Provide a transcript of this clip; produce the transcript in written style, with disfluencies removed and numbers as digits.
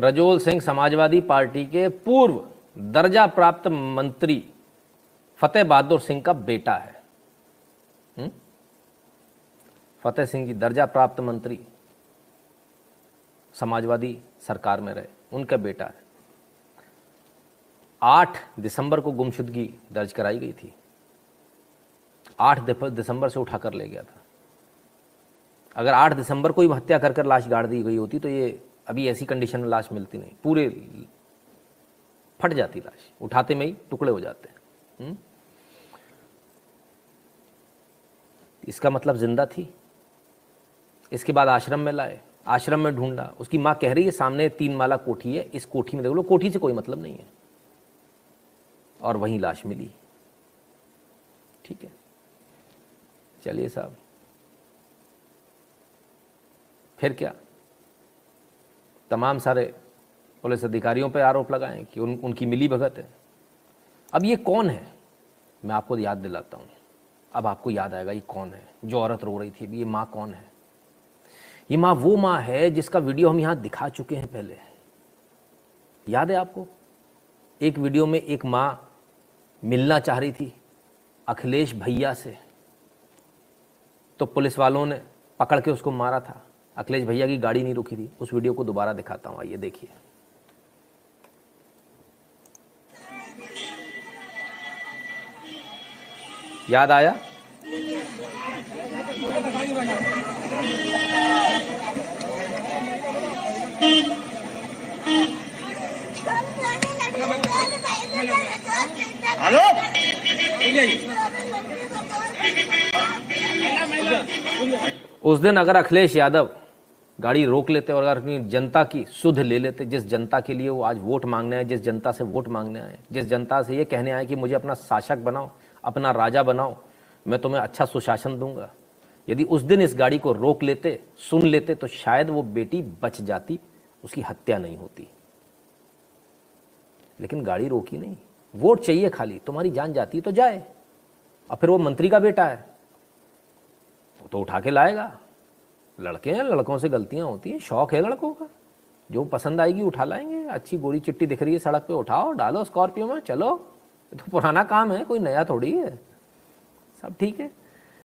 Rajul Singh Samajwadi party के पूर्व दर्जा प्राप्त मंत्री फतेह बहादुर सिंह का बेटा है। फतेह सिंह जी दर्जा प्राप्त मंत्री समाजवादी सरकार में रहे, उनका बेटा है। 8 दिसंबर को गुमशुदगी दर्ज कराई गई थी, 8 दिसंबर से उठा कर ले गया था। अगर 8 दिसंबर को ही हत्या कर कर लाश गाड़ दी गई होती तो ये अभी ऐसी कंडीशन में लाश मिलती नहीं, पूरे फट जाती लाश, उठाते में ही टुकड़े हो जाते। इसका मतलब जिंदा थी। इसके बाद आश्रम में लाए, आश्रम में ढूंढा, उसकी माँ कह रही है सामने 3 माला कोठी है, इस कोठी में देख लो, कोठी से कोई मतलब नहीं है, और वहीं लाश मिली। ठीक है, चलिए साहब, फिर क्या तमाम सारे पुलिस अधिकारियों पे आरोप लगाएं कि उनकी मिली भगत है। अब ये कौन है, मैं आपको याद दिलाता हूँ, अब आपको याद आएगा ये कौन है जो औरत रो रही थी। ये माँ कौन है? ये माँ वो माँ है जिसका वीडियो हम यहाँ दिखा चुके हैं पहले, याद है आपको? एक वीडियो में एक माँ मिलना चाह रही थी अखिलेश भैया से, तो पुलिस वालों ने पकड़ के उसको मारा था, अखिलेश भैया की गाड़ी नहीं रुकी थी। उस वीडियो को दोबारा दिखाता हूँ, आइए देखिए। याद आया? हेलो, उस दिन अगर अखिलेश यादव गाड़ी रोक लेते और अगर अपनी जनता की सुध ले लेते, जिस जनता के लिए वो आज वोट मांगने आए, जिस जनता से वोट मांगने आए, जिस जनता से ये कहने आए कि मुझे अपना शासक बनाओ, अपना राजा बनाओ, मैं तुम्हें अच्छा सुशासन दूंगा, यदि उस दिन इस गाड़ी को रोक लेते, सुन लेते, तो शायद वो बेटी बच जाती, उसकी हत्या नहीं होती। लेकिन गाड़ी रोकी नहीं, वोट चाहिए खाली, तुम्हारी जान जाती तो जाए। और फिर वो मंत्री का बेटा है, वो तो उठा के लाएगा। लड़के हैं, लड़कों से गलतियां होती हैं, शौक है लड़कों का, जो पसंद आएगी उठा लाएंगे। अच्छी गोरी चिट्टी दिख रही है सड़क पे, उठाओ, डालो स्कॉर्पियो में, चलो, तो पुराना काम है, कोई नया थोड़ी है, सब ठीक है।